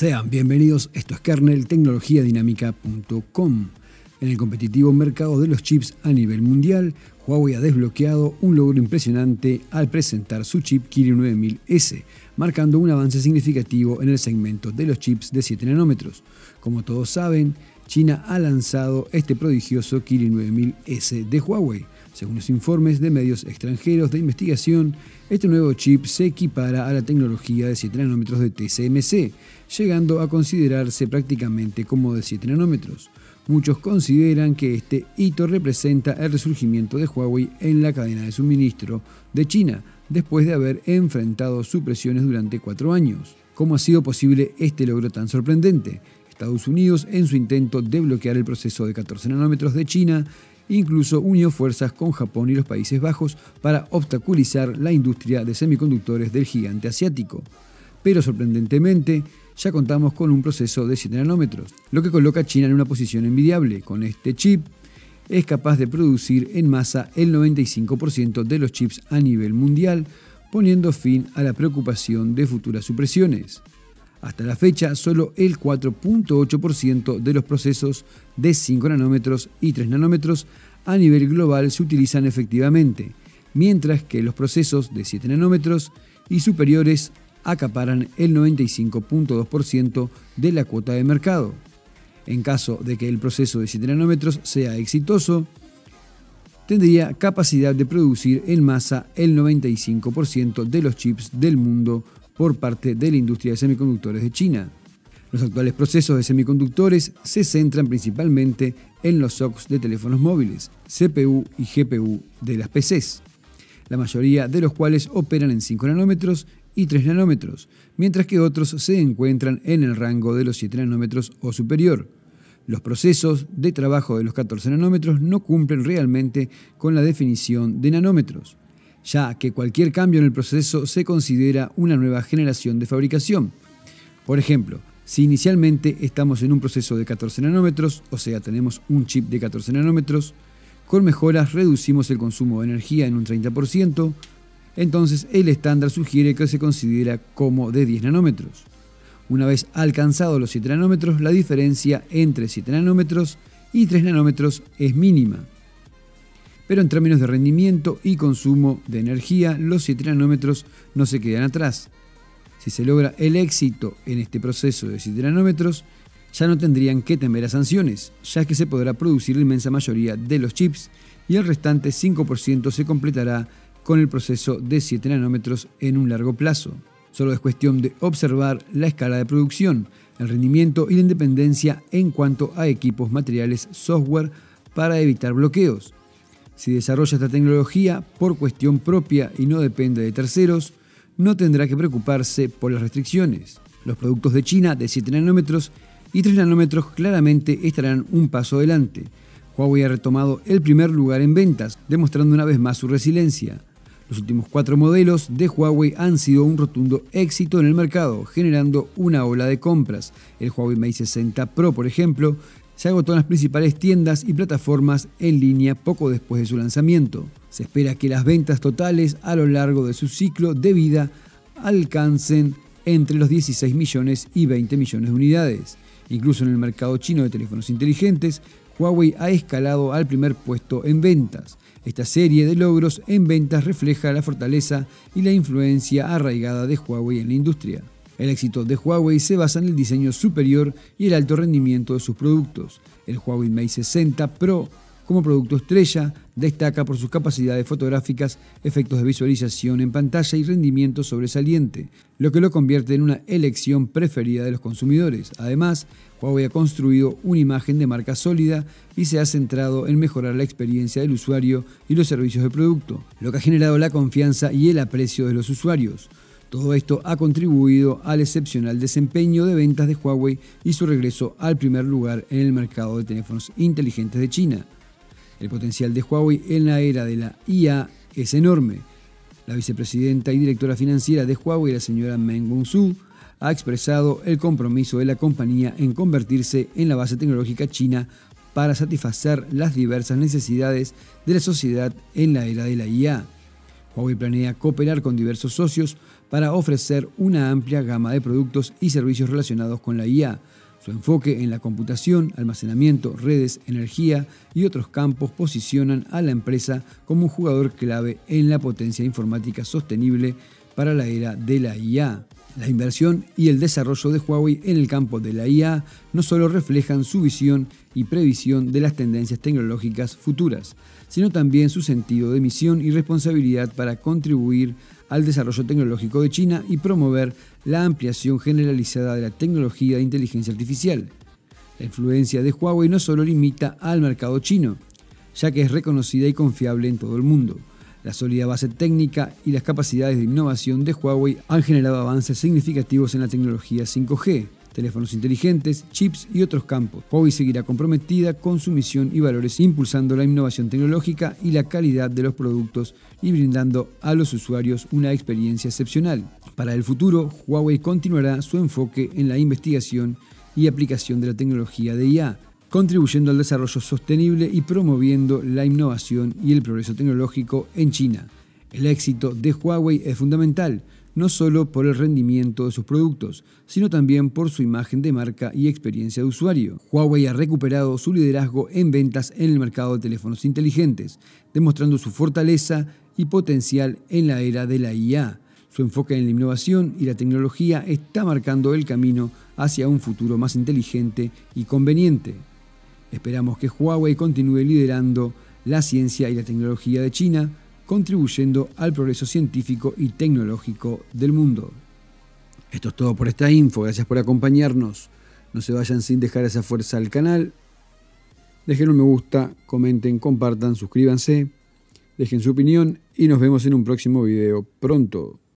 Sean bienvenidos, esto es kerneltecnologiadinamica.com. En el competitivo mercado de los chips a nivel mundial, Huawei ha desbloqueado un logro impresionante al presentar su chip Kirin 9000S, marcando un avance significativo en el segmento de los chips de 7 nanómetros. Como todos saben, China ha lanzado este prodigioso Kirin 9000S de Huawei. Según los informes de medios extranjeros de investigación, este nuevo chip se equipara a la tecnología de 7 nanómetros de TSMC, llegando a considerarse prácticamente como de 7 nanómetros. Muchos consideran que este hito representa el resurgimiento de Huawei en la cadena de suministro de China, después de haber enfrentado supresiones durante 4 años. ¿Cómo ha sido posible este logro tan sorprendente? Estados Unidos, en su intento de bloquear el proceso de 14 nanómetros de China, incluso unió fuerzas con Japón y los Países Bajos para obstaculizar la industria de semiconductores del gigante asiático. Pero sorprendentemente, ya contamos con un proceso de 7 nanómetros, lo que coloca a China en una posición envidiable. Con este chip es capaz de producir en masa el 95% de los chips a nivel mundial, poniendo fin a la preocupación de futuras supresiones. Hasta la fecha, solo el 4.8% de los procesos de 5 nanómetros y 3 nanómetros a nivel global se utilizan efectivamente, mientras que los procesos de 7 nanómetros y superiores acaparan el 95.2% de la cuota de mercado. En caso de que el proceso de 7 nanómetros sea exitoso, tendría capacidad de producir en masa el 95% de los chips del mundo por parte de la industria de semiconductores de China. Los actuales procesos de semiconductores se centran principalmente en los SOCs de teléfonos móviles, CPU y GPU de las PCs, la mayoría de los cuales operan en 5 nanómetros y 3 nanómetros, mientras que otros se encuentran en el rango de los 7 nanómetros o superior. Los procesos de trabajo de los 14 nanómetros no cumplen realmente con la definición de nanómetros, ya que cualquier cambio en el proceso se considera una nueva generación de fabricación. Por ejemplo, si inicialmente estamos en un proceso de 14 nanómetros, o sea, tenemos un chip de 14 nanómetros, con mejoras reducimos el consumo de energía en un 30%, entonces el estándar sugiere que se considera como de 10 nanómetros. Una vez alcanzados los 7 nanómetros, la diferencia entre 7 nanómetros y 3 nanómetros es mínima. Pero en términos de rendimiento y consumo de energía, los 7 nanómetros no se quedan atrás. Si se logra el éxito en este proceso de 7 nanómetros, ya no tendrían que temer a sanciones, ya que se podrá producir la inmensa mayoría de los chips y el restante 5% se completará con el proceso de 7 nanómetros en un largo plazo. Solo es cuestión de observar la escala de producción, el rendimiento y la independencia en cuanto a equipos, materiales, software para evitar bloqueos. Si desarrolla esta tecnología por cuestión propia y no depende de terceros, no tendrá que preocuparse por las restricciones. Los productos de China de 7 nanómetros y 3 nanómetros claramente estarán un paso adelante. Huawei ha retomado el primer lugar en ventas, demostrando una vez más su resiliencia. Los últimos 4 modelos de Huawei han sido un rotundo éxito en el mercado, generando una ola de compras. El Huawei Mate 60 Pro, por ejemplo, se agotó en las principales tiendas y plataformas en línea poco después de su lanzamiento. Se espera que las ventas totales a lo largo de su ciclo de vida alcancen entre los 16 millones y 20 millones de unidades. Incluso en el mercado chino de teléfonos inteligentes, Huawei ha escalado al primer puesto en ventas. Esta serie de logros en ventas refleja la fortaleza y la influencia arraigada de Huawei en la industria. El éxito de Huawei se basa en el diseño superior y el alto rendimiento de sus productos. El Huawei Mate 60 Pro, como producto estrella, destaca por sus capacidades fotográficas, efectos de visualización en pantalla y rendimiento sobresaliente, lo que lo convierte en una elección preferida de los consumidores. Además, Huawei ha construido una imagen de marca sólida y se ha centrado en mejorar la experiencia del usuario y los servicios de producto, lo que ha generado la confianza y el aprecio de los usuarios. Todo esto ha contribuido al excepcional desempeño de ventas de Huawei y su regreso al primer lugar en el mercado de teléfonos inteligentes de China. El potencial de Huawei en la era de la IA es enorme. La vicepresidenta y directora financiera de Huawei, la señora Meng Wanzhou, ha expresado el compromiso de la compañía en convertirse en la base tecnológica china para satisfacer las diversas necesidades de la sociedad en la era de la IA. Huawei planea cooperar con diversos socios para ofrecer una amplia gama de productos y servicios relacionados con la IA. Su enfoque en la computación, almacenamiento, redes, energía y otros campos posicionan a la empresa como un jugador clave en la potencia informática sostenible para la era de la IA. La inversión y el desarrollo de Huawei en el campo de la IA no solo reflejan su visión y previsión de las tendencias tecnológicas futuras, sino también su sentido de misión y responsabilidad para contribuir al desarrollo tecnológico de China y promover la ampliación generalizada de la tecnología de inteligencia artificial. La influencia de Huawei no solo limita al mercado chino, ya que es reconocida y confiable en todo el mundo. La sólida base técnica y las capacidades de innovación de Huawei han generado avances significativos en la tecnología 5G, teléfonos inteligentes, chips y otros campos. Huawei seguirá comprometida con su misión y valores, impulsando la innovación tecnológica y la calidad de los productos y brindando a los usuarios una experiencia excepcional. Para el futuro, Huawei continuará su enfoque en la investigación y aplicación de la tecnología de IA, contribuyendo al desarrollo sostenible y promoviendo la innovación y el progreso tecnológico en China. El éxito de Huawei es fundamental, no solo por el rendimiento de sus productos, sino también por su imagen de marca y experiencia de usuario. Huawei ha recuperado su liderazgo en ventas en el mercado de teléfonos inteligentes, demostrando su fortaleza y potencial en la era de la IA. Su enfoque en la innovación y la tecnología está marcando el camino hacia un futuro más inteligente y conveniente. Esperamos que Huawei continúe liderando la ciencia y la tecnología de China, contribuyendo al progreso científico y tecnológico del mundo. Esto es todo por esta info, gracias por acompañarnos. No se vayan sin dejar esa fuerza al canal. Dejen un me gusta, comenten, compartan, suscríbanse, dejen su opinión y nos vemos en un próximo video pronto.